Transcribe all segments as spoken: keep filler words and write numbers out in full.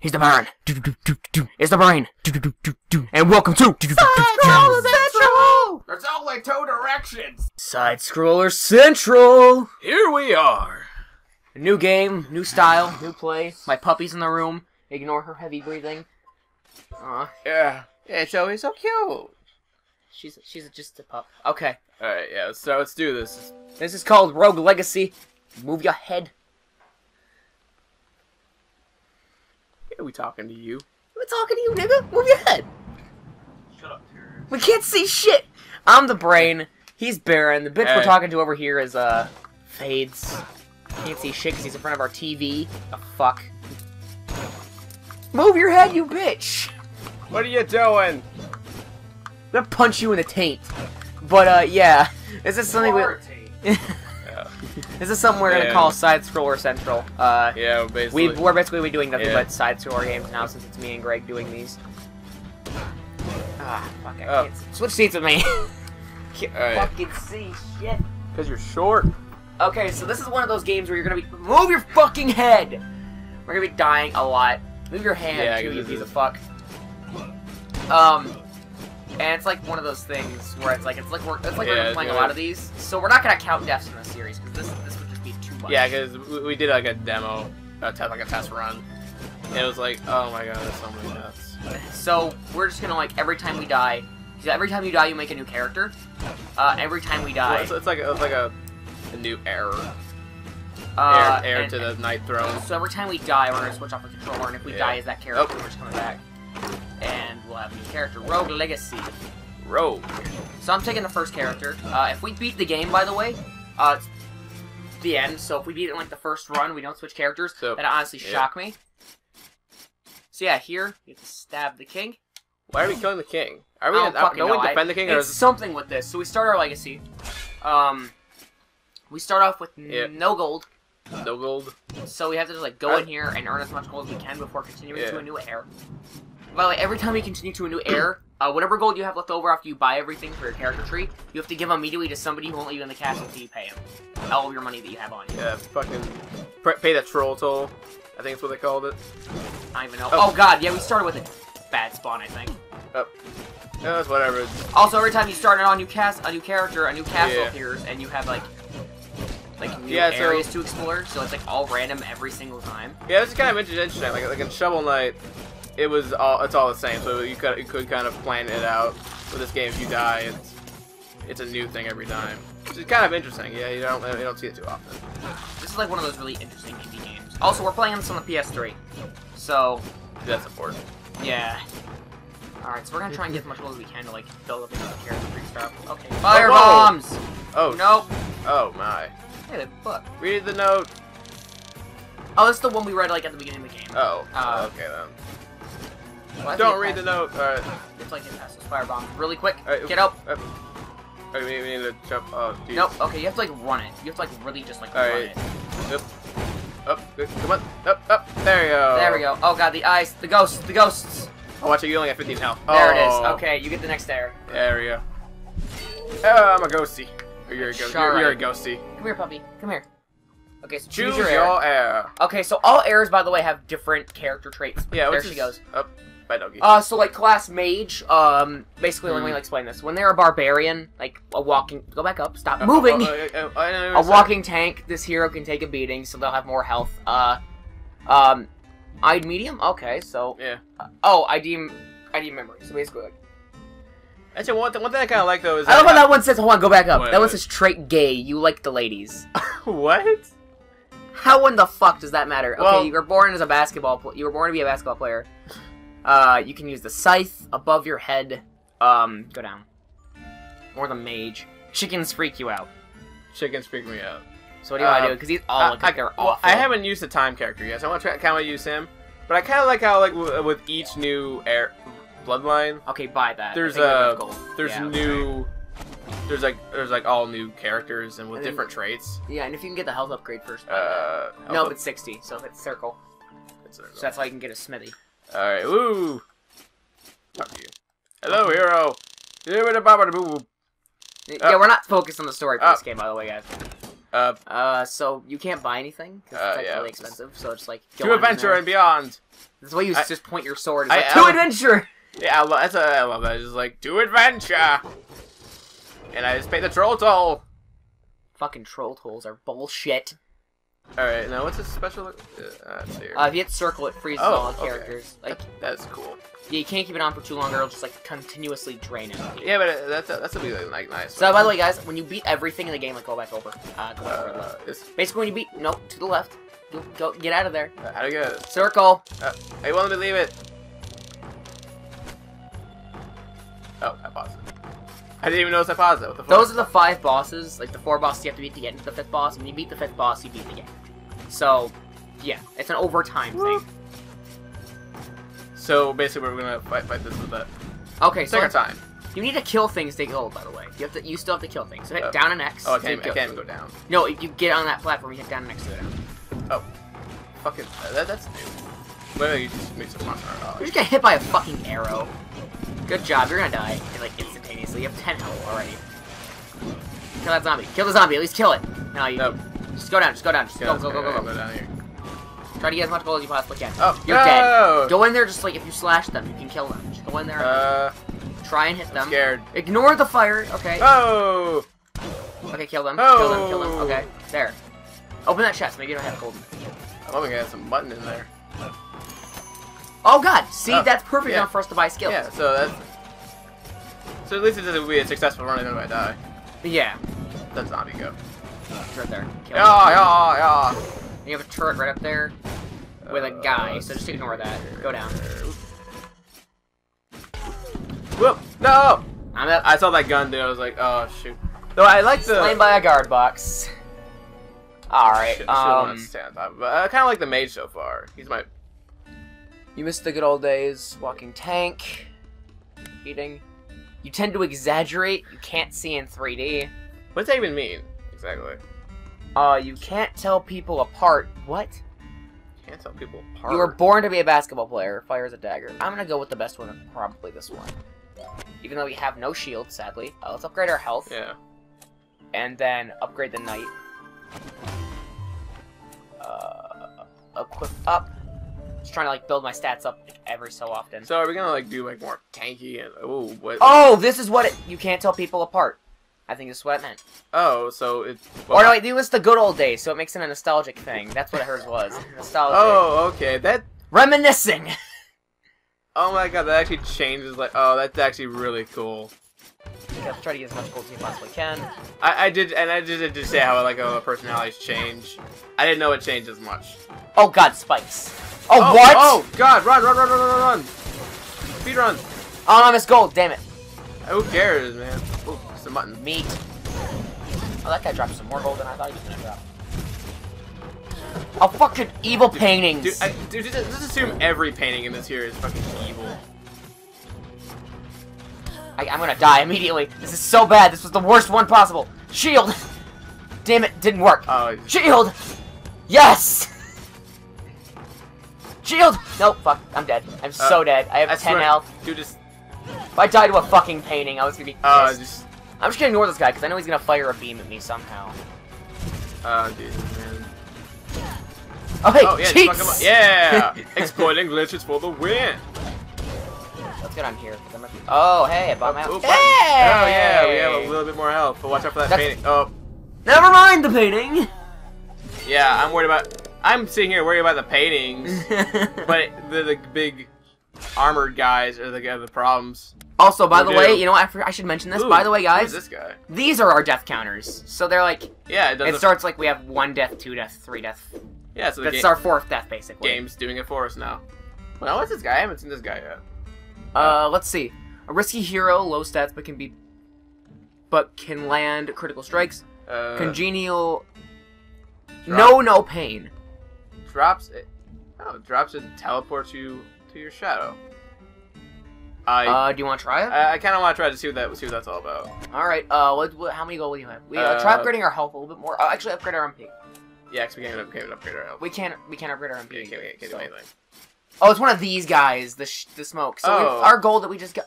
He's the man. It's the brain. And welcome to Side Scroller Central. There's only two directions. Side Scroller Central. Here we are. New game, new style, new play. My puppy's in the room. Ignore her heavy breathing. Aw. Yeah. Yeah, Joey's so cute. She's she's just a pup. Okay. All right. Yeah. So let's do this. This is called Rogue Legacy. Move your head. Yeah, we talking to you. We're talking to you, nigga. Move your head. Shut up, dude. We can't see shit. I'm the brain. He's Baron. The bitch hey. We're talking to over here is uh Fades. Can't see shit because he's in front of our T V. The fuck. Move your head, you bitch. What are you doing? I'm gonna punch you in the taint. But uh, yeah, is this something we? Yeah. Is this something we're gonna yeah. call Side Scroller Central? Uh, yeah, we're basically. We, we're basically we doing nothing yeah. but side scroller games now since it's me and Greg doing these. Ah, fuck! I oh. can't switch seats with me. Can't right. fucking see shit. Cause you're short. Okay, so this is one of those games where you're gonna be move your fucking head. We're gonna be dying a lot. Move your hand, yeah, too, you piece of fuck. Um. And it's like one of those things where it's like it's like we're it's like yeah, we're playing a lot of these, so we're not gonna count deaths in this series because this this would just be too much. Yeah, because we did like a demo, a test, like a test run, and it was like, oh my god, there's so many deaths. So we're just gonna like every time we die, because every time you die you make a new character. Uh, every time we die, well, it's, it's like it's like a, a new error. Uh, heir, heir and, to the Night Throne. So every time we die, we're gonna switch off the controller, and if we yeah. die as that character, oh. we're just coming back. And we'll have a new character, Rogue Legacy. Rogue. So I'm taking the first character. Uh, if we beat the game, by the way, uh, it's the end. So if we beat it in, like the first run, we don't switch characters. So, that'd honestly yeah. shock me. So yeah, here you have to stab the king. Why are we killing the king? Are we? I don't I, fucking know. We defend I, the king. It's or is something with this. So we start our legacy. Um, we start off with yeah. no gold. No gold. So we have to just like go right. in here and earn as much gold as we can before continuing yeah. to a new heir. By the way, every time you continue to a new heir, uh, whatever gold you have left over after you buy everything for your character tree, you have to give immediately to somebody who won't let you in the castle until you pay him. All of your money that you have on you. Yeah, fucking pay that troll toll. I think that's what they called it. I don't even know. Oh, oh god, yeah, we started with a bad spawn, I think. Oh. No, it's whatever. Also, every time you start on a new cast, a new character, a new castle yeah. appears, and you have like. Like new yeah, areas so, to explore, so it's like all random every single time. Yeah, it's kind of interesting. Like like in Shovel Knight, it was all it's all the same. So you could you could kind of plan it out. With this game, if you die, it's it's a new thing every time. Which is kind of interesting. Yeah, you don't you don't see it too often. This is like one of those really interesting indie games. Also, we're playing this on the P S three, so that's important. Yeah. All right, so we're gonna try and get as much gold as we can to like build up into the character free stuff. Okay. Fire bombs. Oh nope. Oh my. Hey, the book. Read the note. Oh, that's the one we read like at the beginning of the game. Oh. Uh, okay then. Well, don't read the note. All right. It's like it passes firebomb really quick. Right, get up. Uh, we need to jump. Oh, geez. Nope. Okay, you have to like run it. You have to like really just like all run right. it. Up. Up. Come on. Up. Up. There you go. There we go. Oh god, the ice, the ghosts, the ghosts. Oh, watch it. You only got fifteen health. There oh. it is. Okay, you get the next air. There we go. Oh, I'm a ghosty. You're a, go you're, you're a ghosty. Come here, puppy. Come here. Okay, so choose, choose your, heir. your heir. Okay, so all heirs, by the way, have different character traits. Yeah, there she is... goes. Up, oh, by doggy. Uh, so like class mage. Um, basically, let me explain this. When they're a barbarian, like a walking, go back up. Stop uh, moving. Uh, uh, uh, uh, a walking tank. This hero can take a beating, so they'll have more health. Uh, um, I D medium. Okay, so yeah. Uh, oh, I D, I D memory. So basically, like. Actually, one, th one thing I kind of like, though, is... I love how that one says... Hold on, go back up. What? That one says, trait gay, you like the ladies. What? How in the fuck does that matter? Well, okay, you were born as a basketball... Pl you were born to be a basketball player. Uh, you can use the scythe above your head. Um, go down. Or the mage. Chickens freak you out. Chickens freak me out. So what do you want to uh, do? Because these all look I, like they're well, awful. I haven't used the time character yet, so I want to kind of use him. But I kind of like how, like, w with each new... air. Bloodline. Okay, buy that. There's a uh, there's yeah, new there's like there's like all new characters and with and different you, traits. Yeah, and if you can get the health upgrade first. Uh, no, it's sixty. So if it's circle, it's circle. So that's how you can get a smithy. All right. Woo. Talk to you. Hello, hero. Yeah, we're not focused on the story for uh, this game, by the way, guys. Uh, uh, so you can't buy anything because uh, it's like yeah, really expensive. So it's like to adventure and beyond. That's the way you I, just point your sword. It's I, like, to I, adventure. Yeah, I love, that's a, I love that. It's just like to adventure. And I just pay the troll toll. Fucking troll tolls are bullshit. All right, now what's this special? Uh, uh, if you hit circle, it freezes oh, all the okay. characters. Like that's, that's cool. Yeah, you can't keep it on for too long, or it'll just like continuously drain it. Yeah, but it, that's a, that's a really like nice. So by the way, guys, when you beat everything in the game, like go back over. Uh, go back uh, over left. It's... Basically, when you beat, nope, to the left. Go, go get out of there. Uh, how do you get it? Circle. Uh, I won't believe it. Oh, I paused it. I didn't even notice I paused it. What the fuck? Those are the five bosses, like the four bosses you have to beat to get into the fifth boss. When you beat the fifth boss, you beat the game. So, yeah, it's an overtime Whoop. thing. So basically, we're gonna fight, fight this with that. Okay, so second time. You need to kill things to get gold, by the way. You have to, you still have to kill things. So hit oh. down and X. Oh, I can't, I can't even go down. No, if you get on that platform, you hit down and X to go down. Oh, fucking, uh, that, that's new. Wait, you just make some monster. You just get hit by a fucking arrow. Good job. You're gonna die like instantaneously. You have ten health already. Kill that zombie. Kill the zombie. At least kill it. No, you. Nope. Just go down. Just go down. Just yeah, go, go, go, go, go, go, go down here. Try to get as much gold as you possibly can. Oh, You're no! dead. Go in there, just like, if you slash them, you can kill them. Just go in there and uh, try and hit I'm them. scared. Ignore the fire. Okay. Oh! Okay, kill them. Oh. Kill them, kill them. Okay, there. Open that chest. Maybe you don't have gold. I'm hoping I have some button in there. Oh, God! See, oh, that's perfect yeah. enough for us to buy skills. Yeah, so that's... So at least it doesn't be a successful run and then I die. Yeah. That zombie go. It's right there. Kill yeah, yeah, yeah. You have a turret right up there with a guy, uh, so just ignore that. Go down. Whoop! No! I'm at, I saw that gun, dude. I was like, oh, shoot. Though I like the... Slain by a guard box. Alright, um... Stand up. But I kind of like the mage so far. He's my... You miss the good old days. Walking tank. Eating. You tend to exaggerate. You can't see in three D. What's that even mean? Exactly. Uh, you can't tell people apart. What? Can't tell people apart. You were born to be a basketball player. Fires a dagger. I'm gonna go with the best one, probably this one. Even though we have no shield, sadly. Uh, let's upgrade our health. Yeah. And then upgrade the knight. Uh, equip up. Just trying to like build my stats up like, every so often. So are we gonna like do like more tanky and oh what? Oh, this is what it. You can't tell people apart. I think this is what it meant. Oh, so it... Well, or no, wait, it was the good old days, so it makes it a nostalgic thing. That's what hers was. Nostalgic. Oh, okay, that... Reminiscing! Oh my god, that actually changes, like... Oh, that's actually really cool. Yeah, try to get as much gold as you possibly can. I, I did, and I just did just say how, like, oh, personalities change. I didn't know it changed as much. Oh god, spikes. Oh, oh what?! Oh, god, run, run, run, run, run, run! Speed run! Oh, I missed gold, damn it. Who cares, man? Ooh. The mutton meat. Oh, that guy dropped some more gold than I thought he was gonna drop. Oh, fucking evil paintings! Dude, I, dude just, just assume every painting in this here is fucking evil. I, I'm gonna die immediately. This is so bad. This was the worst one possible. Shield. Damn it, didn't work. Oh, uh, shield. Yes. Shield. No, fuck. I'm dead. I'm uh, so dead. I have I ten swear, health. Dude, just. If I died to a fucking painting, I was gonna be pissed. Uh, just... I'm just gonna ignore this guy, because I know he's gonna fire a beam at me somehow. Uh, dude, man. Oh, hey, oh, yeah, cheats! Yeah! Exploiting glitches for the win! Let's get on here. Be... Oh, hey, I bought my health. Hey! Oh, yeah, we have a little bit more health, but watch out for that That's... painting. Oh. Never mind the painting! Yeah, I'm worried about... I'm sitting here worried about the paintings, but the, the big armored guys are the, are the problems. Also, by the way, you know what? I should mention this. Ooh, by the way, guys, this guy? These are our death counters. So they're like, yeah, it, it starts like we have one death, two death, three death. Yeah, so the that's our fourth death basically. Game's doing it for us now. Well, what's this guy? I haven't seen this guy yet. Uh, yeah. Let's see. A risky hero, low stats, but can be, but can land critical strikes. Uh, Congenial. Drop. No, no pain. Drops it. Oh, drops it. Teleports you to your shadow. I, uh, do you want to try it? I, I kind of want to try to see what, that, see what that's all about. Alright, uh, what, what, how many gold will you have? We, uh, uh, try upgrading our health a little bit more. Oh, actually, upgrade our M P. Yeah, because we can't upgrade, upgrade our health. We can't, we can't upgrade our M P. Yeah, we can't, we can't so. do anything. Oh, it's one of these guys, the, sh the smoke. So oh. our gold that we just got...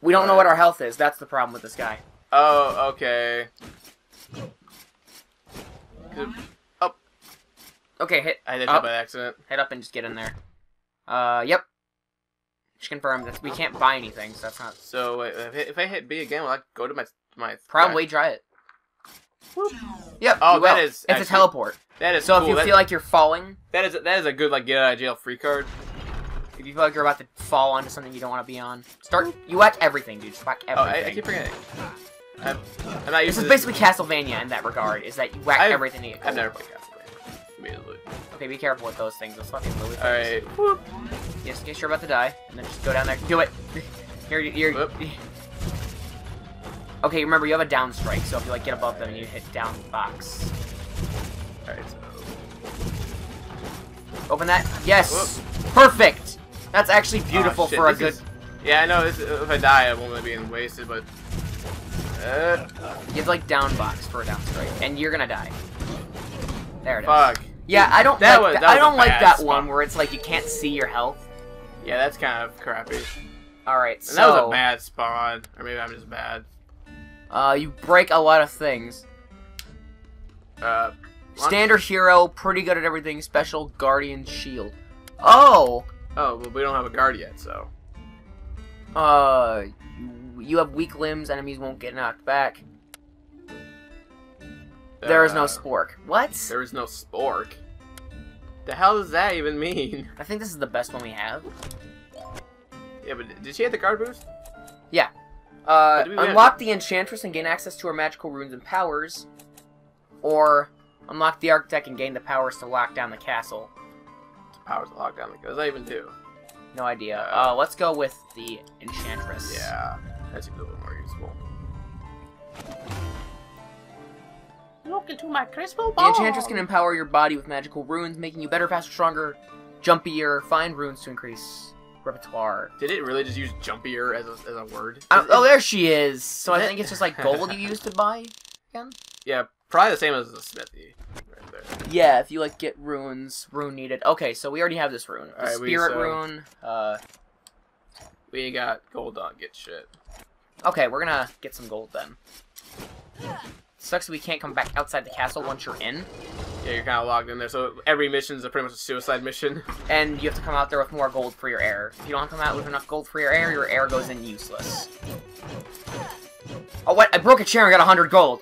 We don't uh, know what our health is. That's the problem with this guy. Oh, okay. Oh. Okay, hit I did that by accident. Head up and just get in there. Uh, yep. Just confirm that we can't buy anything, so that's not... So, wait, if, I hit, if I hit B again, will I go to my... my Probably try it. Whoop. Yep, oh, that is It's actually, a teleport. That is So cool. if you that feel is, like you're falling... That is a, that is a good, like, get out of jail free card. If you feel like you're about to fall onto something you don't want to be on, start... You whack everything, dude. Just whack everything. Oh, I, I keep forgetting. I'm, I'm not used this to is this. basically Castlevania in that regard, is that you whack I've, everything to get close. I've never played Castlevania. Okay, be careful with those things. Let's fucking lose. Alright. Whoop. Yes, in case you're about to die, and then just go down there. Do it! Here, you're... Okay, remember, you have a down strike, so if you, like, get above them, you hit down the box. Alright, so... Open that. Yes! Whoop. Perfect! That's actually beautiful oh, for a this good... Is... Yeah, I know, this is... if I die, I won't really be wasted, but... Uh... You have, like, down box for a down strike, and you're gonna die. There it Fuck. is. Fuck. Yeah, I don't that like, was, that I don't like that spot. one where it's like you can't see your health. Yeah, that's kind of crappy. Alright, so... That was a bad spawn. Or maybe I'm just bad. Uh, you break a lot of things. Uh... Standard hero, pretty good at everything, special, guardian, shield. Oh! Oh, but we don't have a guard yet, so... Uh... You have weak limbs, enemies won't get knocked back. There is no spork. What? There is no spork. The hell does that even mean? I think this is the best one we have. Yeah, but did she have the guard boost? Yeah. Uh, unlock the enchantress and gain access to her magical runes and powers. Or unlock the architect and gain the powers to lock down the castle. The powers to lock down the castle. What does that even do? No idea. Uh, uh, let's go with the enchantress. Yeah, that's a little more useful. Look into my crystal ball. The enchantress can empower your body with magical runes, making you better, faster, stronger, jumpier. Find runes to increase repertoire. Did it really just use "jumpier" as a, as a word? I, oh, there she is. So I think it's just like gold you used to buy again. Yeah, probably the same as the smithy. Right there. Yeah, if you like get runes, rune needed. Okay, so we already have this rune, the right, spirit we, so, rune. Uh, we got gold on get shit. Okay, we're gonna get some gold then. Yeah. Sucks we can't come back outside the castle once you're in. Yeah, you're kind of logged in there, so every mission's a pretty much a suicide mission. And you have to come out there with more gold for your air. If you don't come out with enough gold for your air, your air goes in useless. Oh, what? I broke a chair and got one hundred gold.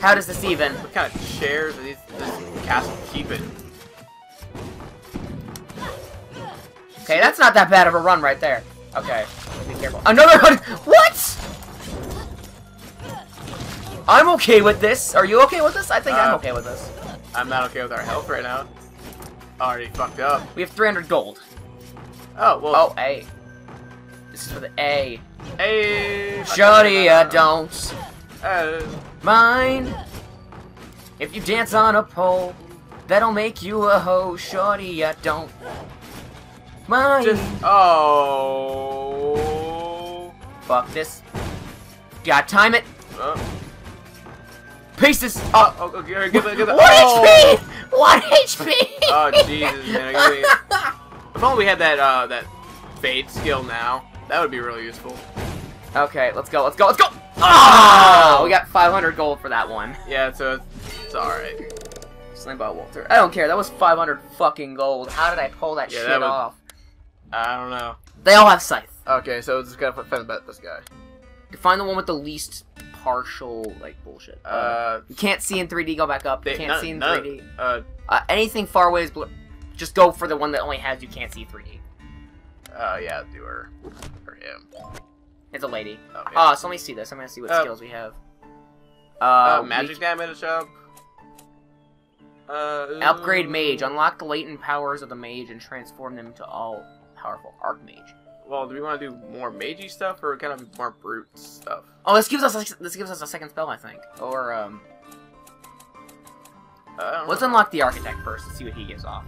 How does this even? What kind of chairs does this castle keep it? Okay, that's not that bad of a run right there. Okay, be careful. Another one. What? I'm okay with this. Are you okay with this? I think uh, I'm okay with this. I'm not okay with our health right now. Already fucked up. We have three hundred gold. Oh, well. Oh, A. This is for the A. A. Shorty, I don't uh, mind if you dance on a pole. That'll make you a hoe. Shorty, I don't mind. Just, oh. Fuck this. Gotta time it. Oh. Pieces! Oh, oh, okay, okay, okay, okay. one oh. H P! One H P! Oh, Jesus, man. I mean, if only we had that, uh, that fade skill now, that would be really useful. Okay, let's go, let's go, let's go! Oh! We got five hundred gold for that one. Yeah, so it's alright. Slam by Walter. I don't care, that was five hundred fucking gold. How did I pull that yeah, shit that would, off? I don't know. They all have scythe. Okay, so just gotta find about this guy. You find the one with the least... partial, like, bullshit. Uh, uh, you can't see in three D, go back up. You can't none, see in none, three D. Uh, uh, anything far away is blue. Just go for the one that only has you can't see three D. Uh, yeah, do her. Or him. It's a lady. Oh, yeah. uh, so let me see this. I'm gonna see what uh, skills we have. Uh, uh magic damage up. Uh, upgrade mage. Unlock the latent powers of the mage and transform them to all-powerful archmage. Well, do we want to do more magey stuff or kind of more brute stuff? Oh, this gives us a, this gives us a second spell, I think. Or um, uh, let's know. unlock the architect first and see what he gives off.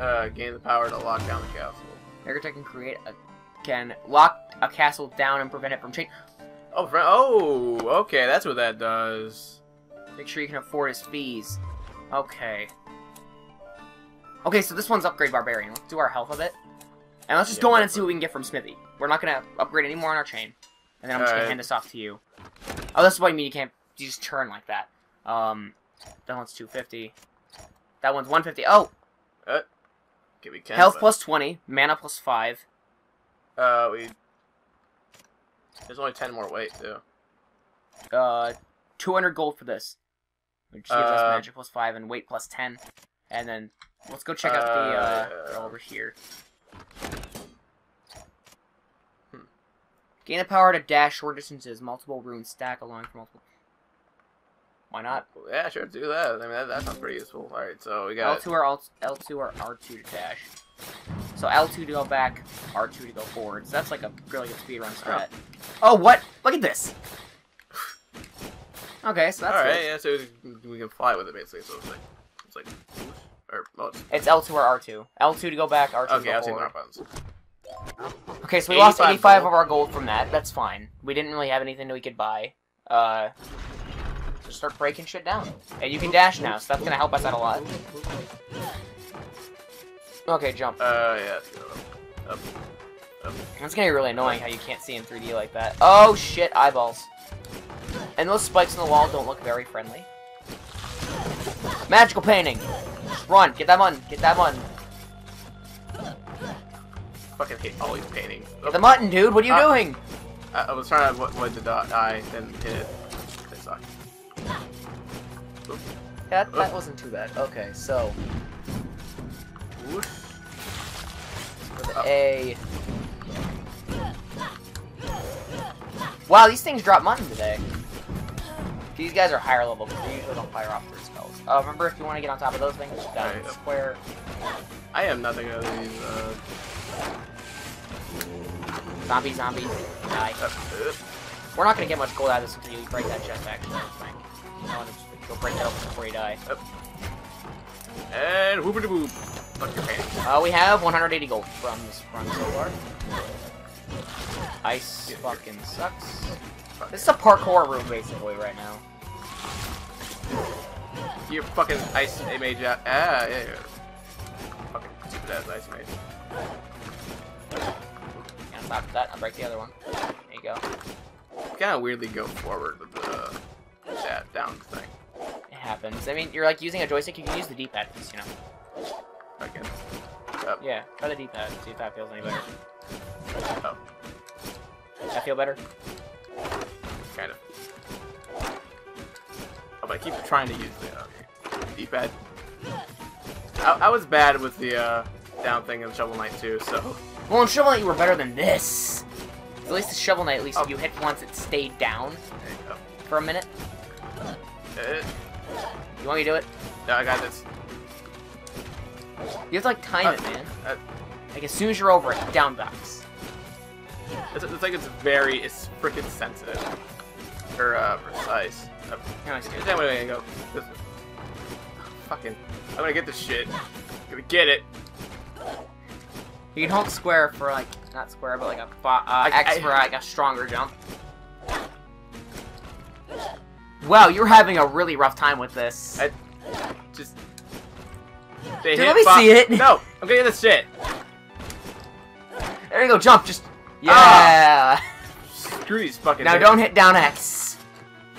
Uh, gain the power to lock down the castle. Architect can create a can lock a castle down and prevent it from changing. Oh, oh, okay, that's what that does. Make sure you can afford his fees. Okay. Okay, so this one's upgrade barbarian. Let's do our health of it. And let's just yeah, go on and see what we can get from Smithy. We're not going to upgrade any more on our chain. And then I'm All just going right. to hand this off to you. Oh, that's what I mean. You can't... You just turn like that. Um, That one's two fifty. That one's one fifty. Oh! Uh, okay, we can, Health but... plus twenty. Mana plus five. Uh, we... There's only ten more weight, too. Uh, two hundred gold for this. Which gives uh, us magic plus five and weight plus ten. And then, let's go check out uh, the, uh, uh, over here. Hmm. Gain the power to dash short distances. Multiple runes stack along for multiple... Why not? Yeah, sure, do that. I mean, that, that sounds pretty useful. Alright, so we got... L two or, alt, L two or R two to dash. So L two to go back, R two to go forward. So that's like a really good speedrun strat. Oh. oh, what? Look at this! Okay, so that's Alright, yeah, so we can fly with it, basically. So it's like... It's like... Or, oh, it's... it's L two or R two. L two to go back, R two okay, to go L two forward. Buttons. Okay, so we lost eighty-five gold. Of our gold from that. That's fine. We didn't really have anything that we could buy. Uh... Start breaking shit down. And you can dash now, so that's gonna help us out a lot. Okay, jump. Uh, yeah. Up. Up. That's gonna be really annoying how you can't see in three D like that. Oh, shit, eyeballs. And those spikes in the wall don't look very friendly. Magical painting! Just run! Get that one! Get that one! Fucking hate all these paintings. Get oh. the mutton, dude! What are you uh, doing? I, I was trying to avoid the dot eye and hit it. It sucked. That, that wasn't too bad. Okay, so... For the A... Wow, these things drop mutton today. These guys are higher level, because they usually don't fire off their spells. Uh, remember, if you want to get on top of those things, just down in the square. I am nothing other than these, uh... Zombie, zombie, die. We're not going to get much gold out of this until you break that chest, actually, I think. I want to just go break that open before you die. Yep. And whoopity boop. Fuck your pants. Uh, we have one hundred eighty gold from this run so far. Ice yeah, fucking here. sucks. Fuck. This is a parkour room basically right now. You're fucking ice mage out. Ah, yeah, yeah. Fucking stupid ass ice mage. I'm gonna stop that. I'll break the other one. There you go. You kind of weirdly go forward with the. That down thing. It happens. I mean, you're like using a joystick. You can use the D-pad, you know. I guess. Up. Yeah, try the D-pad. See if that feels any better. Oh. Does that feel better? Kind of. Oh, but I keep trying to use the uh, D-pad. I, I was bad with the uh, down thing in Shovel Knight too, so. Well, in Shovel Knight you were better than this. So at least the Shovel Knight, at least oh. if you hit once, it stayed down for a minute. Uh, you want me to do it? No, I got this. You have to, like, time uh, it, man. Uh, like, as soon as you're over it, down box. It's, it's like it's very, it's freaking sensitive. Or, uh, precise. Uh, no, it's good. Wait, wait, wait, go. This fucking, I'm gonna get this shit. I'm gonna get it. You can hold square for, like, not square, but, like, a uh, I, X I, for, like, a stronger jump. Wow, you're having a really rough time with this. I just... They Dude, hit let me see it! No! I'm getting this shit! There you go, jump! Just... Yeah! Oh. Screw these fucking Now things. Don't hit down X.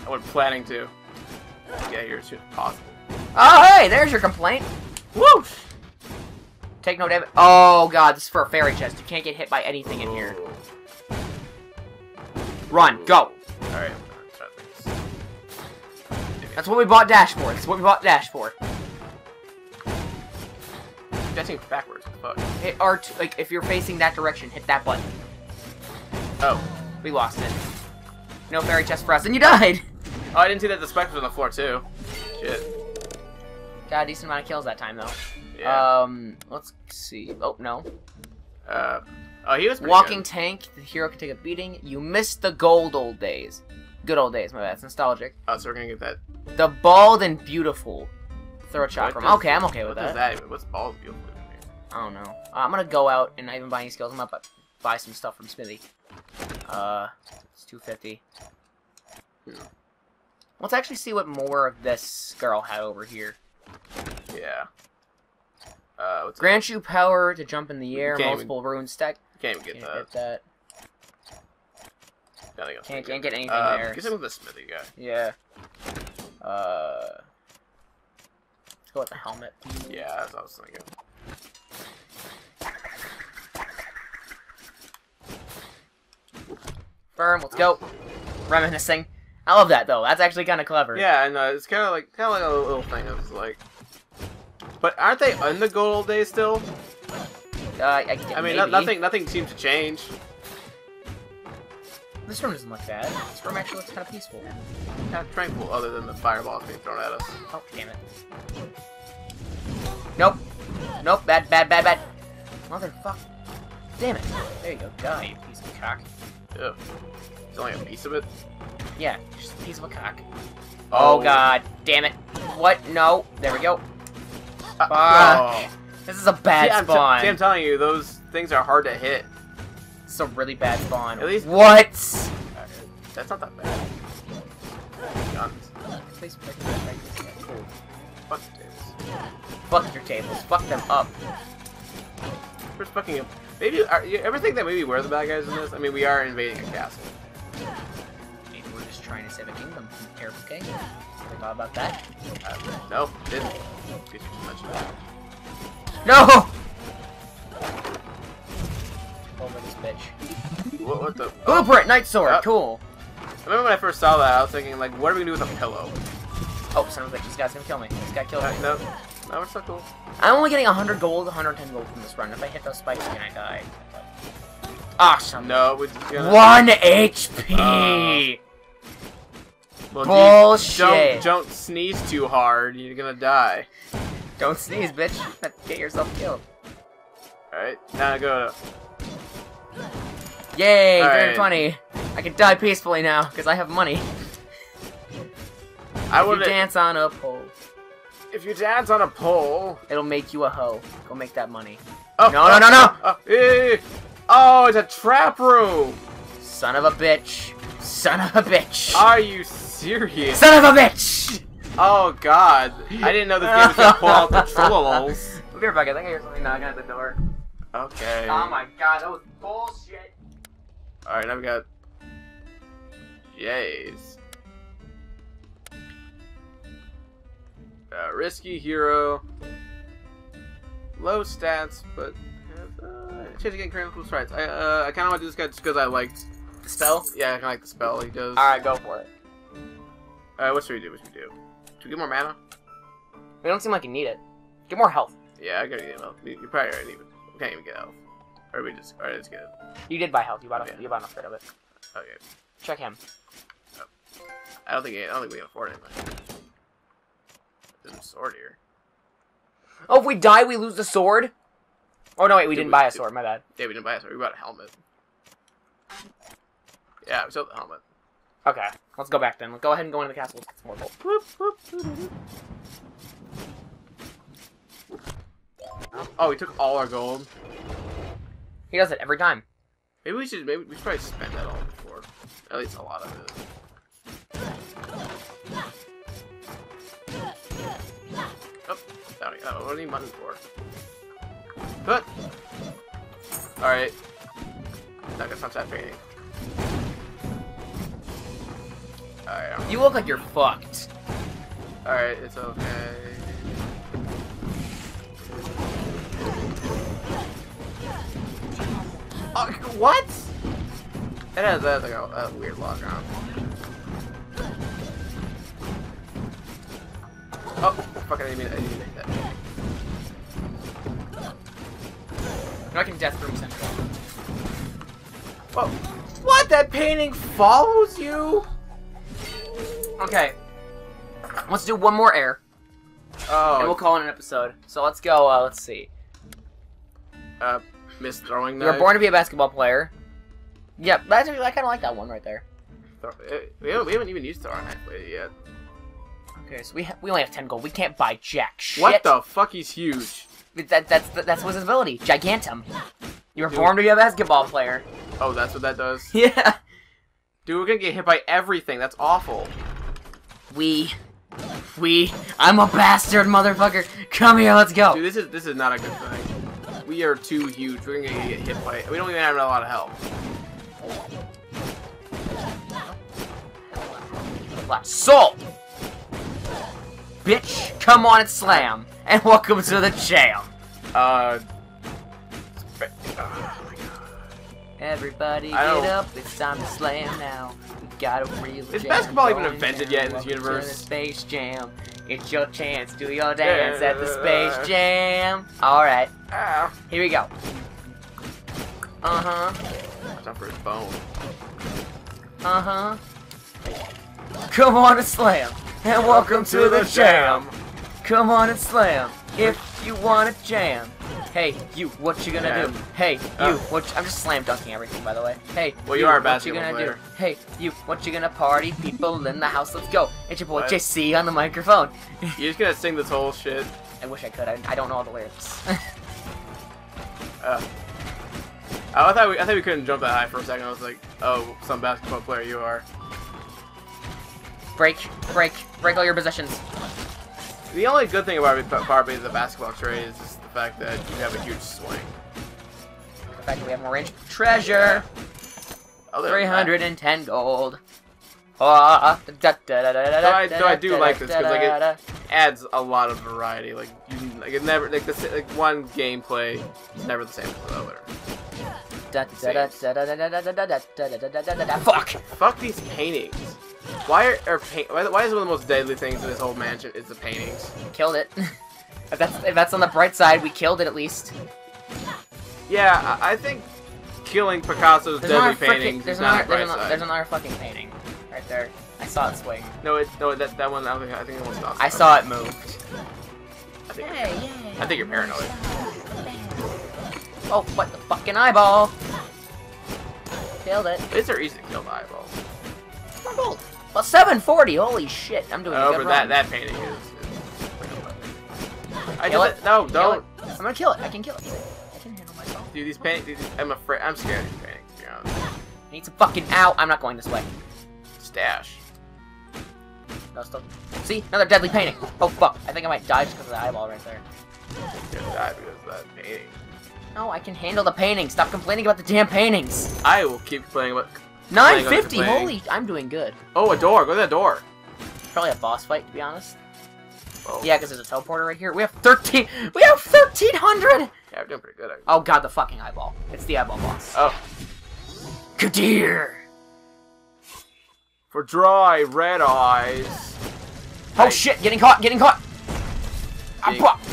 I was planning to. Yeah, you're as soon as possible. Oh, hey! There's your complaint! Woo! Take no damage. Oh, God, this is for a fairy chest. You can't get hit by anything in here. Run, go! Alright. That's what we bought Dash for. That's what we bought Dash for. Dashing backwards. Fuck. Hit R two, like, if you're facing that direction, hit that button. Oh. We lost it. No fairy chest for us, and you died! Oh, I didn't see that the spike was on the floor, too. Shit. Got a decent amount of kills that time, though. Yeah. Um, let's see. Oh, no. Uh, oh, he was pretty Walking good. tank, the hero can take a beating. You missed the gold old days. Good old days, my bad. It's nostalgic. Oh, so we're gonna get that. The bald and beautiful. Throw a chakra. Okay, I'm okay with that. What is that even? What's bald and beautiful in here? I don't know. Uh, I'm gonna go out and not even buy any skills. I'm gonna buy some stuff from Smithy. Uh, it's two fifty. Hmm. Let's actually see what more of this girl had over here. Yeah. Uh, what's Grant that? you power to jump in the air, multiple even... runes stack. Can't even get can't that. Get that. Can't, can't get anything uh, there. Get some of the Smithy guy. Yeah. Uh, go with the helmet. Yeah, that's what I was thinking. Firm, let's go. Reminiscing. I love that, though. That's actually kind of clever. Yeah, and uh, it's kind of like kind of like a little thing. It's like, but aren't they in the good old days still? Uh, I, I mean, no, nothing nothing seems to change. This room doesn't look bad. This room actually looks kind of peaceful. Kind of tranquil, other than the fireballs being thrown at us. Oh, damn it. Nope. Nope, bad, bad, bad, bad. Motherfucker. Damn it. There you go. Die, you piece of cock. Ugh. It's only a piece of it? Yeah, just a piece of a cock. Oh, oh god. Damn it. What? No. There we go. Uh, Fuck. Oh. This is a bad see, spawn. I'm, see, I'm telling you, those things are hard to hit. It's a really bad spawn. At least what? Uh, that's not that bad. Guns. Please break the break the cool. Fuck your tables. Fuck your tables. Fuck them up. First fucking up. Maybe are, you ever think that maybe we're the bad guys in this? I mean, we are invading a castle. Maybe we're just trying to save a kingdom from a terrible king. I thought about that. Uh, no, didn't. Did you mention that? No! Over this bitch. What, what the? Oh. Blueprint, Night Sword, yep. Cool. I remember when I first saw that, I was thinking, like, what are we gonna do with a pillow? Oh, son of a bitch, this guy's gonna kill me. This guy killed me. Uh, no, no, we're so cool. I'm only getting one hundred gold, one hundred ten gold from this run. If I hit those spikes again, I die. Awesome. No, we just gonna... one H P! Uh, well, bullshit! Don't, don't sneeze too hard, you're gonna die. Don't sneeze, bitch. Get yourself killed. Alright, now go to... Yay, three twenty. Right. I can die peacefully now, because I have money. I if you dance on a pole. If you dance on a pole... it'll make you a hoe. Go make that money. Oh, no, oh, no, no, no! Oh, oh, oh, it's a trap room! Son of a bitch. Son of a bitch. Are you serious? Son of a bitch! Oh god, I didn't know this game was gonna pull out the trolls. We'll be right back, I think I hear something knocking at the door. Okay. Oh my god, that was bullshit. Alright, I've got... Jays. Uh, risky hero. Low stats, but... Uh, change again, critical strikes. I, uh, I kinda want to do this guy just because I liked... The spell? Yeah, I kinda like the spell he does. Alright, go for it. Alright, what should we do, what should we do? Do we get more mana? We don't seem like you need it. Get more health. Yeah, I gotta get health. You probably already even. We can't even get health. Or we just. Alright, let's get it. You did buy health. You bought. Yeah. A, you bought enough of it. Okay. Check him. Oh. I don't think. I don't think we can afford it. There's a sword here. Oh, if we die, we lose the sword. Oh no, wait, we did didn't we, buy a sword. Did, my bad. Yeah, we didn't buy a sword. We bought a helmet. Yeah, we sold the helmet. Okay, let's go back then. Let's go ahead and go into the castle. Let's get some more gold. Oh, he took all our gold. He does it every time. Maybe we should. Maybe we should probably spend that all before. At least a lot of it. Oh, that, that, what do you need money for? Good. All right. Not gonna touch that painting. Right, you look like you're fucked. Alright, it's okay. Uh, what? It has, it has like a, a weird log on. Oh, fuck it, I didn't mean, I didn't mean that. You're not in Death Room Central. Whoa. What? That painting follows you? Okay, let's do one more air, oh, and we'll call it an episode. So let's go, uh, let's see. Uh, miss throwing knife. You were born to be a basketball player. Yep, yeah, I kind of like that one right there. We haven't even used throwing knife yet. Okay, so we ha we only have ten gold. We can't buy jack shit. What the fuck? He's huge. That, that's that's what's his ability. Gigantum. You were Dude. born to be a basketball player. Oh, that's what that does? Yeah. Dude, we're gonna get hit by everything. That's awful. We, we, I'm a bastard, motherfucker. Come here, let's go. Dude, this is this is not a good thing. We are too huge. We're gonna get hit by. We don't even have a lot of health. Black salt. bitch! Come on and slam! And welcome to the jail! Uh... Oh my god. Everybody get up, it's time to slam now. We got a real jam. Is basketball even invented yet in this universe? To the Space Jam. It's your chance, do your dance at the Space Jam! Alright. Here we go. Uh-huh. Watch out for his bone. Uh-huh. Come on and slam! And welcome to the jam! Come on and slam! If you wanna jam! Hey, you, what you gonna yeah. do? Hey, you, oh. what you, I'm just slam dunking everything, by the way. Hey, well, you, you are a basketball what you gonna player. do? Hey, you, what you gonna party? People in the house, let's go. It's your boy what? J C on the microphone. You're just gonna sing this whole shit. I wish I could. I, I don't know all the lyrics. uh, I thought we, I thought we couldn't jump that high for a second. I was like, oh, some basketball player you are. Break, break, break all your possessions. The only good thing about Power Base is the basketball trade is just the fact that you have a huge swing. The fact that we have more range. Treasure! Yeah. three hundred ten gold. Oh, da, da, da, da, so I, so I do da, like this, because like, it adds a lot of variety. Like, you, like, it never, like, the, like one gameplay is never the same as the other. Fuck! Fuck these paintings. Why are, are paint? Why, why is one of the most deadly things in this whole mansion is the paintings? Killed it. if that's if that's on the bright side, we killed it at least. Yeah, I, I think killing Picasso's there's deadly paintings is not another, the bright there's side. Another, there's another fucking painting right there. I saw it swing. No, it no that that one. I don't think I think it was not. I saw it moved. I think hey, yeah, yeah. I think you're paranoid. Oh, what the fucking eyeball! Killed it. These are easy to kill the eyeballs. Well, seven forty. Holy shit! I'm doing. Oh, but that that painting is. is I kill it. it. No, don't. It. I'm gonna kill it. I can kill it. I can handle myself. Dude, these paintings. I'm afraid. I'm scared of these paintings. You know? I need some fucking out. I'm not going this way. Stash. No, still. See, another deadly painting. Oh fuck! I think I might die just because of the eyeball right there. You're gonna die because of that painting. No, I can handle the painting. Stop complaining about the damn paintings. I will keep complaining about. nine fifty, holy, I'm doing good. Oh, a door, go to that door. Probably a boss fight, to be honest. Oh. Yeah, because there's a teleporter right here. We have thirteen, we have thirteen hundred! Yeah, we're doing pretty good. Oh god, the fucking eyeball. It's the eyeball boss. Oh. Kadir! For dry red eyes. Oh I... shit, getting caught, getting caught!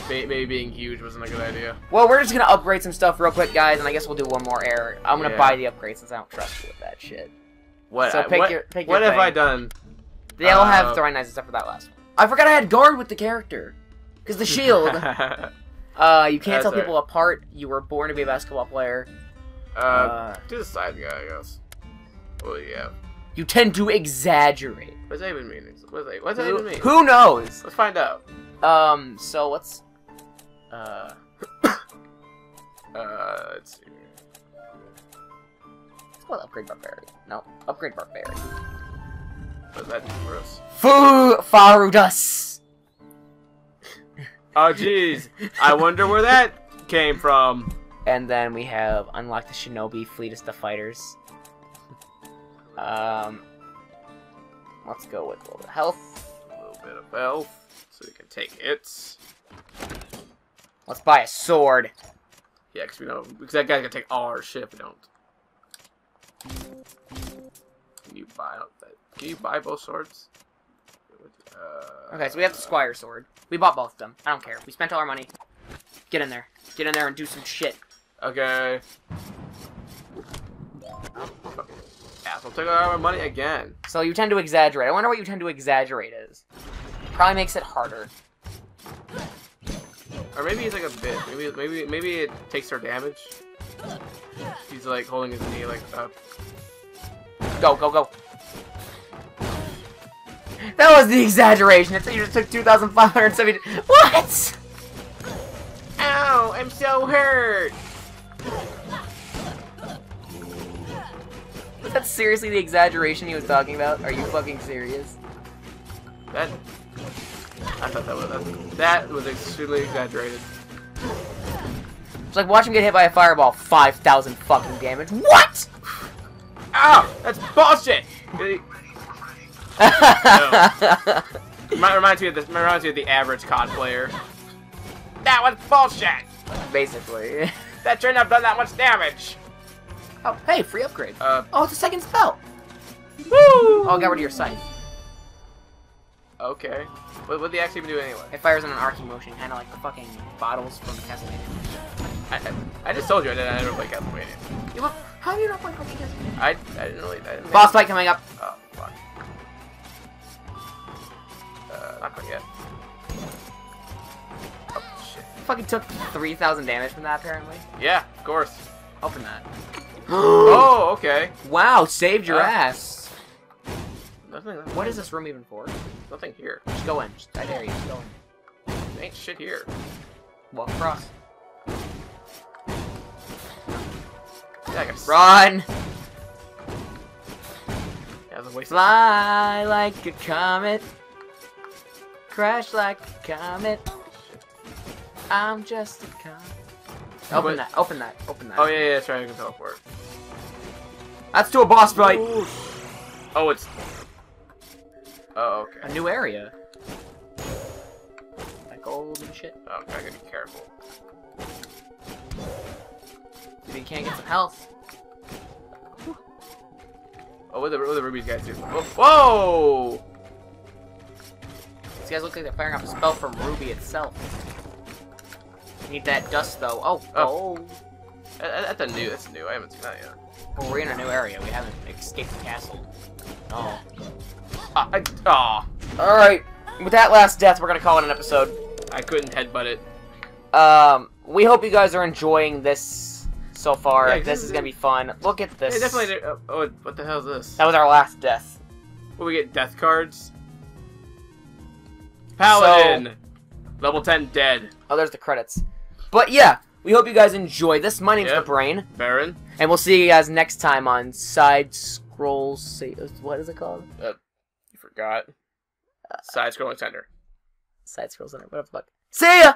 Being, maybe being huge wasn't a good idea. Well, we're just gonna upgrade some stuff real quick, guys, and I guess we'll do one more error. I'm gonna yeah. buy the upgrades since I don't trust you with that shit. What? So pick I, what, your, pick what your have thing. I done? They all uh, have throwing knives except for that last one. I forgot I had guard with the character, because the shield. uh, you can't That's tell right. people apart. You were born to be a basketball player. Uh, uh do the side guy, I guess. Well, yeah. You tend to exaggerate. What does that even mean? What does that, what does that even mean? Who knows? Let's find out. Um, so let's, uh, uh, let's see. Let's go with upgrade barbarian. No, upgrade barbarian. What does that do for us? Foo Farudus! Oh jeez, I wonder where that came from. And then we have unlock the Shinobi, fleetest of fighters. Um, let's go with a little bit of health. A little bit of health. So we can take hits. Let's buy a sword. Yeah, because we know because that guy's gonna take all our shit if we don't. Can you buy that? Can you buy both swords? Uh, okay, so we have the Squire sword. We bought both of them. I don't care. We spent all our money. Get in there. Get in there and do some shit. Okay. Asshole took all our money again. So you tend to exaggerate. I wonder what you tend to exaggerate is. Probably makes it harder. Or maybe he's like a bit. Maybe maybe maybe it takes her damage. He's like holding his knee like up. Go go go. That was the exaggeration. It you just took two thousand five hundred seventy. What? Ow! I'm so hurt. Was that seriously the exaggeration he was talking about? Are you fucking serious? That. I thought that was that, that was extremely exaggerated. It's like watch him get hit by a fireball, five thousand fucking damage. What? Ow! That's bullshit. No. Reminds me of this. Reminds me of the average C O D player. That was bullshit. Basically, that shouldn't have done that much damage. Oh, hey, free upgrade. Uh, oh, it's a second spell. Woo! Oh, I got rid of your sight. Okay. What would they actually even do anyway? It fires in an arcing motion, kind of like the fucking bottles from Castlevania. I, I I just told you I didn't. I don't play Castlevania. You look, how do you not play fucking Castlevania? I I didn't really. I didn't Boss fight coming up. Oh fuck. Uh, not quite yet. Oh shit. You fucking took three thousand damage from that apparently. Yeah, of course. Open that. Oh, okay. Wow, saved your uh, ass. Nothing, nothing. What is this room even for? Nothing here. Just go in. Just, I dare you. Just go in. There ain't shit here. Walk across. Yeah, I gotta run. That was a waste. Fly like a comet. Crash like a comet. I'm just a comet. Open that, open that, open that. Oh yeah, yeah, that's right, I can teleport. That's to a boss fight! Ooh. Oh, it's... Oh, okay. A new area. Like gold and shit. Oh, okay, I gotta be careful. Dude, you can't get some health. Whew. Oh, what the, what the Ruby's guys do? Whoa! Whoa! These guys look like they're firing off a spell from Ruby itself. Need that dust though. Oh, oh. oh. That's a new. That's new. I haven't seen that yet. Well, we're in a new area. We haven't escaped the castle. Oh. Ah, I, oh. All right. With that last death, we're gonna call it an episode. I couldn't headbutt it. Um. We hope you guys are enjoying this so far. Yeah, this is gonna be fun. Look at this. Hey, definitely. Uh, oh, what the hell is this? That was our last death. Will we get death cards? Paladin. So, level ten dead. Oh, there's the credits. But yeah, we hope you guys enjoy this. My name's yep. The Brain. Baron. And we'll see you guys next time on Side Scrolls. What is it called? Uh, you forgot. Side Scrolling Center. Side Scrolls Center. What the fuck? See ya!